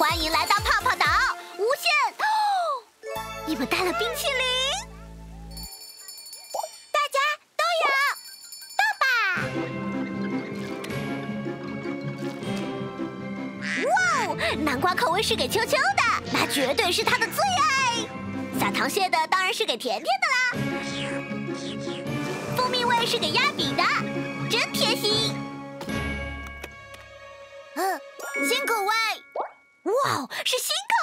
欢迎来到泡泡岛无限哦！你们带了冰淇淋，大家都有，到吧！哇，南瓜口味是给秋秋的，那绝对是他的最爱。撒糖屑的当然是给甜甜的啦，蜂蜜味是给鸭饼的，真贴心。新口味。哇，是新口